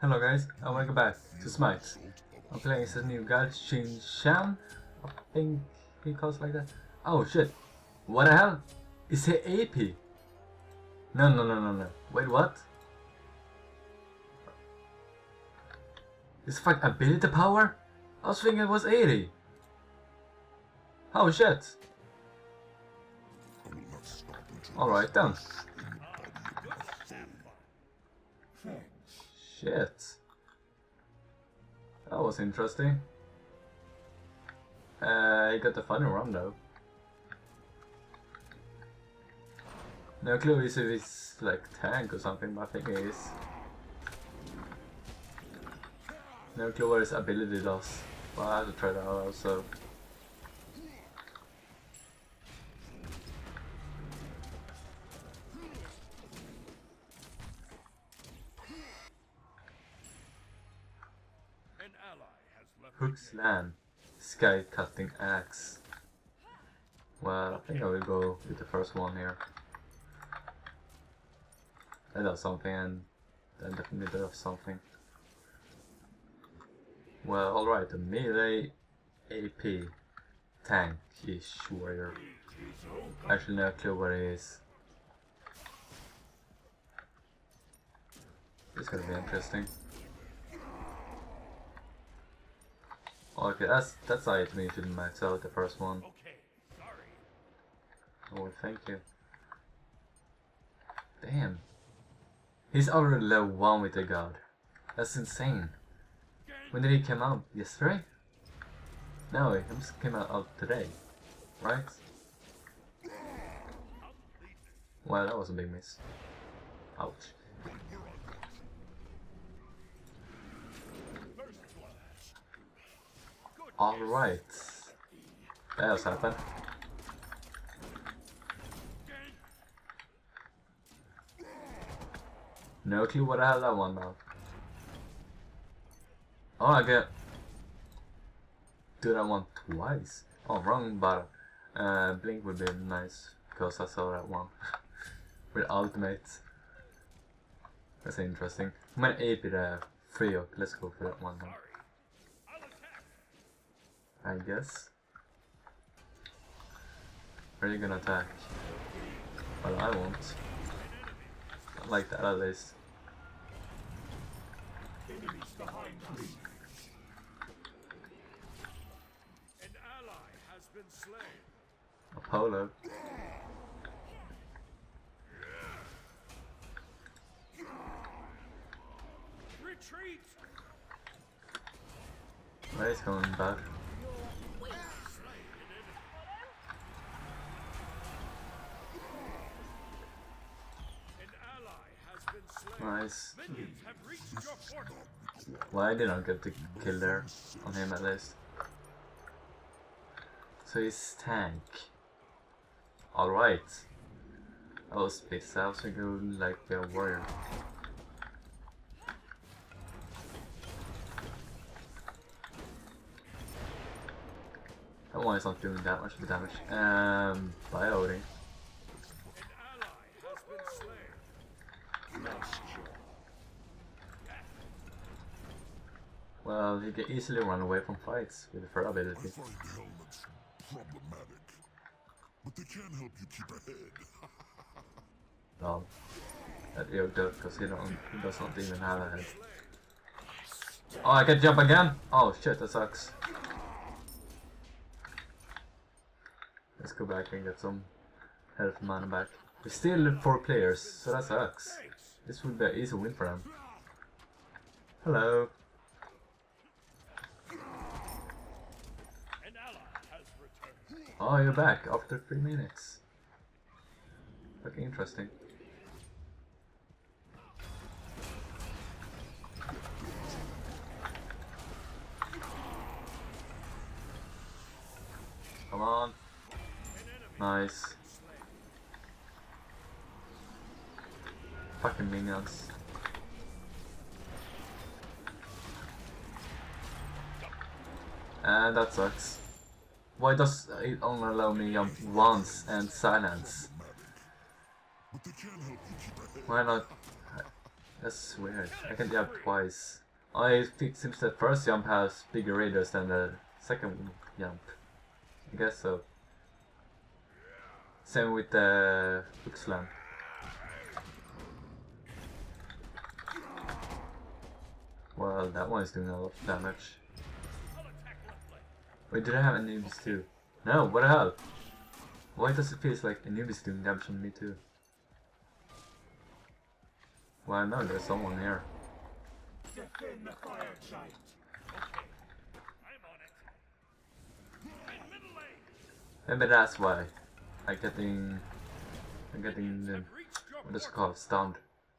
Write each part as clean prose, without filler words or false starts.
Hello guys, and welcome back to Smite. I'm playing this new guy, Xing Tian, I think he calls like that. Oh shit, what the hell? Is he AP? No, wait, what? Is fuck ability power? I was thinking it was 80. Oh shit. Alright then. Shit. That was interesting. He got the final run though. No clue if it's like tank or something, but I think it is. No clue what his ability does, but I have to try that out also. Hook Slam Sky Cutting Axe. Well, I think I will go with the first one here. That does something, and that definitely does something. Well, alright, the melee AP tankish warrior. Actually, no clue what it is. It's gonna be interesting. Okay, that's how it means it max out the first one. Oh, thank you. Damn. He's already level 1 with the god. That's insane. When did he come out? Yesterday? No, he just came out today. Right? Well, that was a big miss. Ouch. Alright. That was happened. No clue what the hell that one about. Oh, I get. Do that one twice? Oh, wrong button. Blink would be nice because I saw that one with ultimate. That's interesting. I'm gonna AP the trio. Let's go for that one now. I guess. Are you gonna attack? Well, I won't. Not like that, at least. Apollo. Retreat. Where is going back? Nice. Well, I did not get the kill there on him at least. So he's tank. Alright. Oh, space out so go like the warrior. That one is not doing that much of the damage. By Odin. Well, he can easily run away from fights with her ability. But they can help you keep ahead. No, that yoke does because he does not even have a head. Oh, I can jump again? Oh shit, that sucks. Let's go back and get some health mana back. We still 4 players, so that sucks. This would be an easy win for them. Hello. Oh, you're back after 3 minutes. Fucking interesting. Come on. Nice. Fucking minions. And that sucks. Why does it only allow me jump once and silence? Why not? That's weird. I can jump twice. I think since the first jump has bigger radius than the second jump. I guess so. Same with the hook slam. Well, that one is doing a lot of damage. Wait, did I have Anubis too? No, what the hell? Why does it feel like Anubis doing damage on me too? Well, I know there's someone here. Defend the fire giant. Okay. I'm on it. Maybe that's why I'm getting what is it called? Stunned.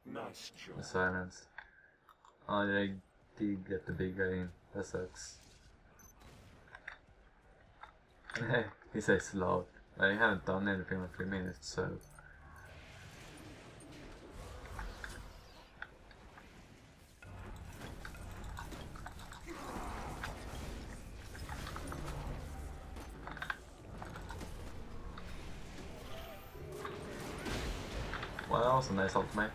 Nice job. The silence. Oh, they did get the big guy in. That sucks. Hey, he says loud. I haven't done anything in 3 minutes, so. Well, that was a nice ultimate.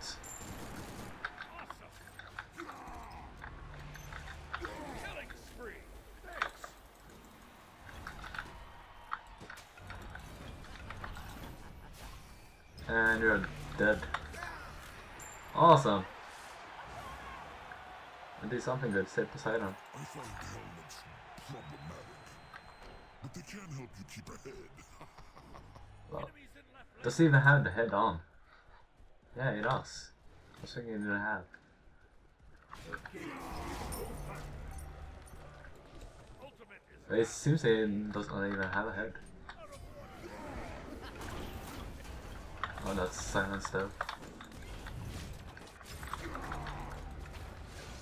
And you're dead. Awesome! I did something good, save Poseidon. I find the helmets problematic, but they can help you keep ahead. Well, does he even have the head on? Yeah, it does. I was thinking it didn't have. But it seems it doesn't even have a head. Oh, that's silence though.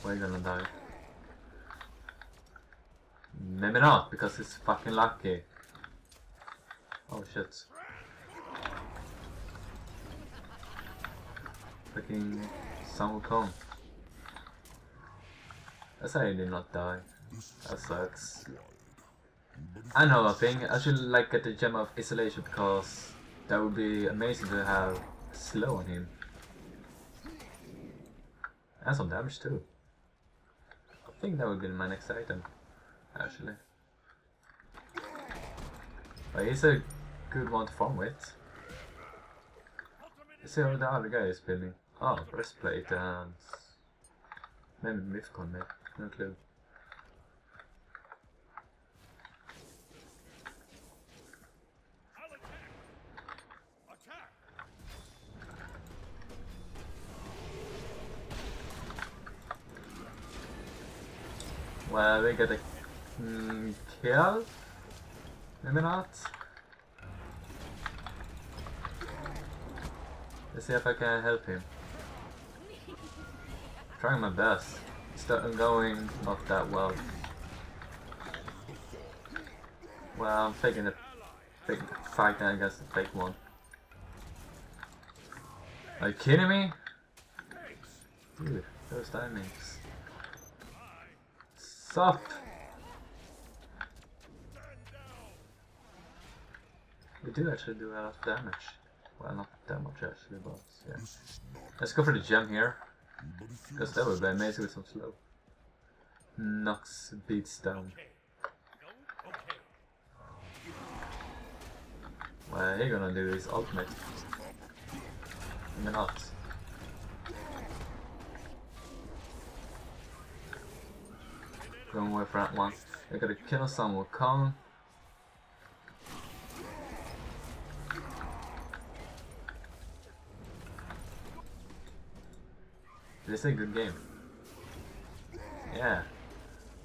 We're gonna die. Maybe not, because it's fucking lucky. Oh shit. Fucking Sun Wukong. That's how you did not die. That sucks. I know a thing, I should like get the Gem of Isolation because that would be amazing to have slow on him. And some damage too. I think that would be my next item, actually. But he's a good one to farm with. Let's see how the other guy is building. Oh, breastplate and maybe mythicon, mate. No clue. Well, we got a kill? Maybe not? Let's see if I can help him. I'm trying my best. It's going not that well. Well, I'm faking the fake fight against the fake one. Are you kidding me? Dude, those timings. Stop! We do actually do a lot of damage. Well, not that much actually, but yeah. Let's go for the gem here, because that would be amazing with some slow. Nox beats down. Well, he's gonna do his ultimate. Maybe not. Don't worry for that one. I gotta kill Sun Wukong. This is a good game. Yeah.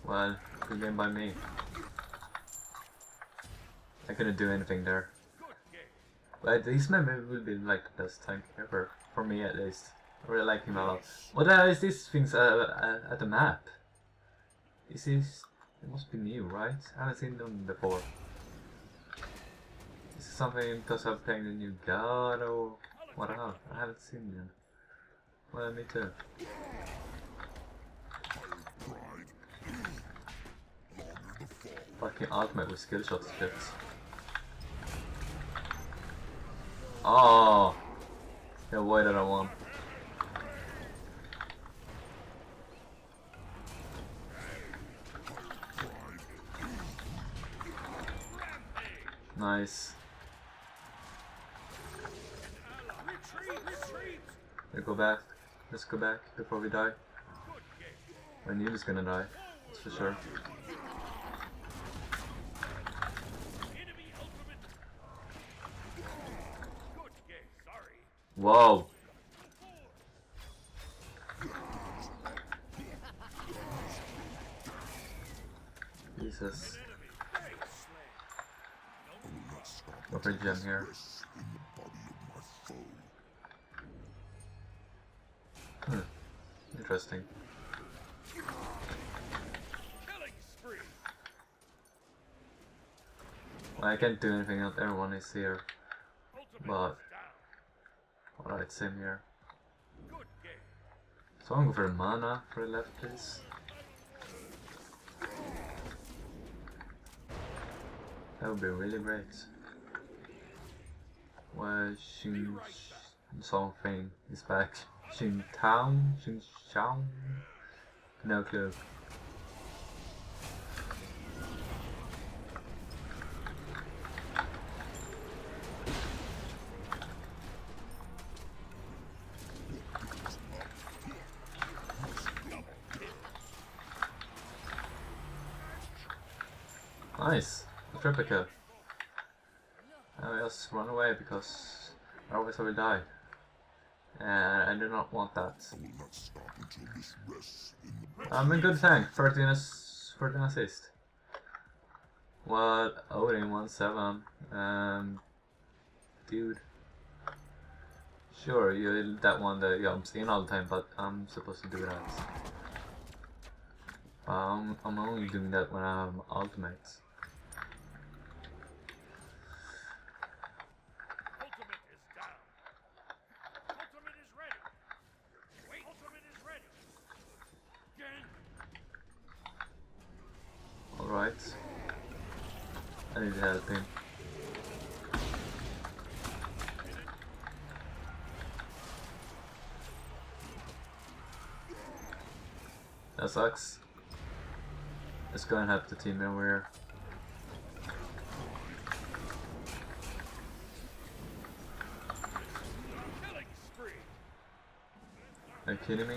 Well, good game by me. I couldn't do anything there. But this member will be like the best tank ever. For me at least. I really like him a lot. What the hell is these things at the map? This is... it must be new, right? I haven't seen them before. Is it something because I'm playing the new god or... what the hell? I haven't seen them. Well, me too. Fucking ultimate with skill shots shit. Oh! Yeah, why did I want? Nice. Yeah, go back. Let's go back before we die. I knew he was gonna die. That's for sure. Whoa! Jesus. Go for a gem here. Hmm. Interesting. Well, I can't do anything, not everyone is here. But. Alright, same here. So I'm going for mana for the left, please. That would be really great. Well, Xing something is back. Xing Tian? Xing Xiao? No clue. Nice, a replica. I just run away because otherwise I will die. And I do not want that. I'm in good tank, 13 assist. Well, Odin 1-7. Dude. Sure, you're that one that jumps in all the time, but I'm supposed to do that. I'm only doing that when I have ultimates. Alright. I need help him. That sucks. Let's go and help the team over here. Are you kidding me?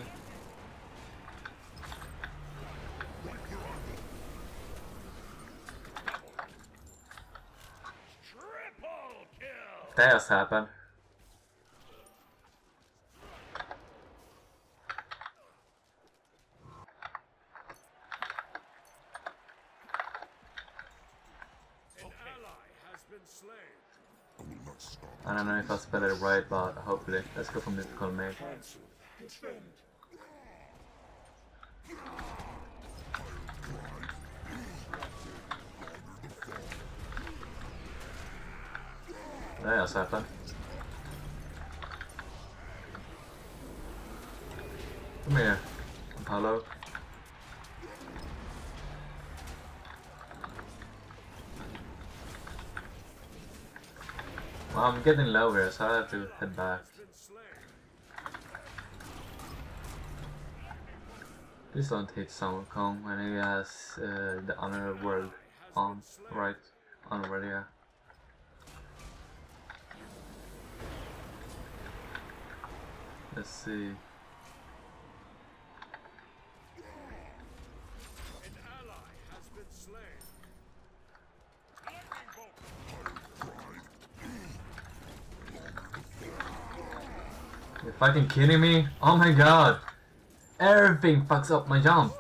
That just happened. I don't know if I spelled it right, but hopefully. Let's go for mythical mage. That just happened. Come here, Apollo. Well, I'm getting low here, so I have to head back. Please don't hit Sun Wukong when he has the honor world on. Right, honor world, yeah. Let's see. You're fucking kidding me? Oh my god! Everything fucks up my jump!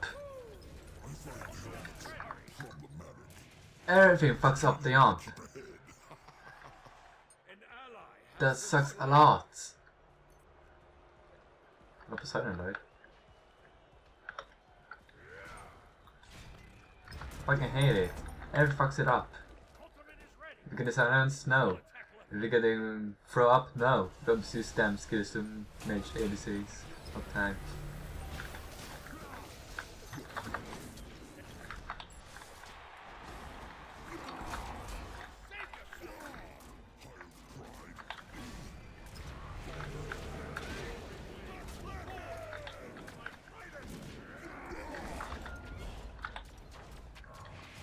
Everything fucks up the jump! That sucks a lot! Oh, Poseidon died. Fucking hate it. Everything fucks it up. You can silence? No. You're getting throw up? No. Don't use damn skills to mage ADCs of tank.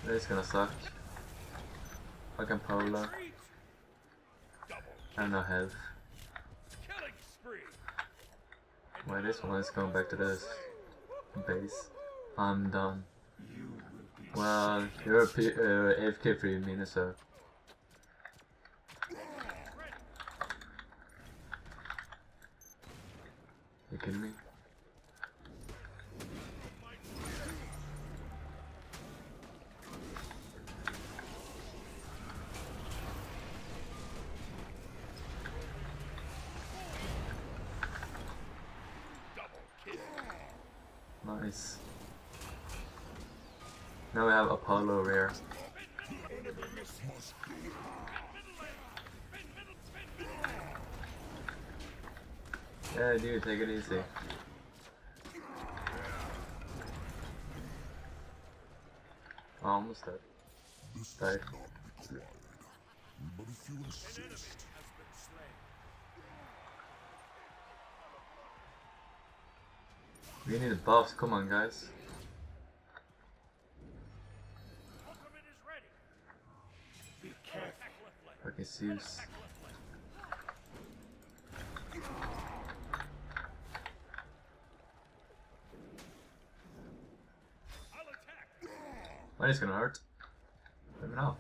This is gonna suck. Fucking Polo. And no health. Wait, this one is going back to this base. I'm done. Well, you're AFK for you, Minnesota. You kidding me? Nice. Now we have Apollo rare. Yeah, dude, take it easy. Oh, almost dead. Died. We need buffs, come on guys. Fucking Zeus. That is gonna hurt. Let me out.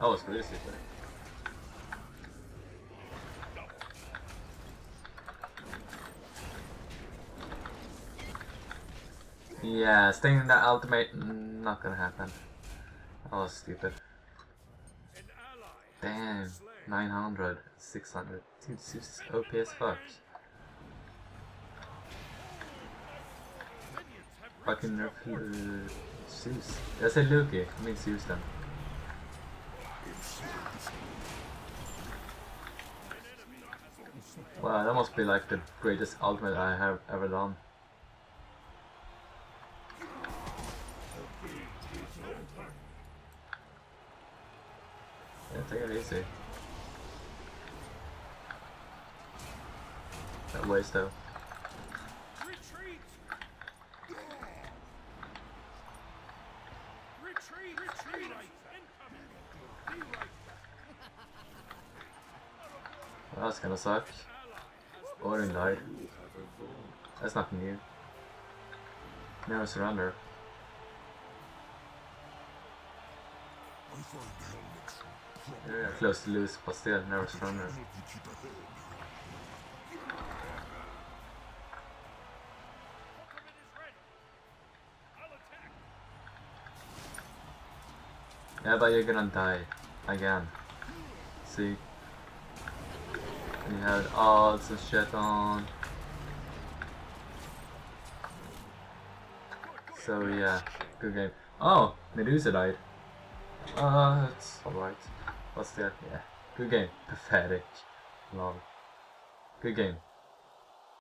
That was crazy, but yeah, staying in that ultimate, not gonna happen. That was stupid. Damn, 900, 600. Dude, this is OP as fuck. Fucking nerf Zeus. Did I say Loki? I mean Zeus then. Wow, that must be like the greatest ultimate I have ever done. Take it easy. That waste though. Retreat. Retreat. Retreat. Well, that's gonna suck. Odin died. That's nothing new. Never surrender. Yeah, close to lose, but still never stronger. Yeah, but you're gonna die again. See? You had odds and shit on. So yeah, good game. Oh, Medusa died. It's alright. What's that? Yeah. Good game. Pathetic. Lol. Good game.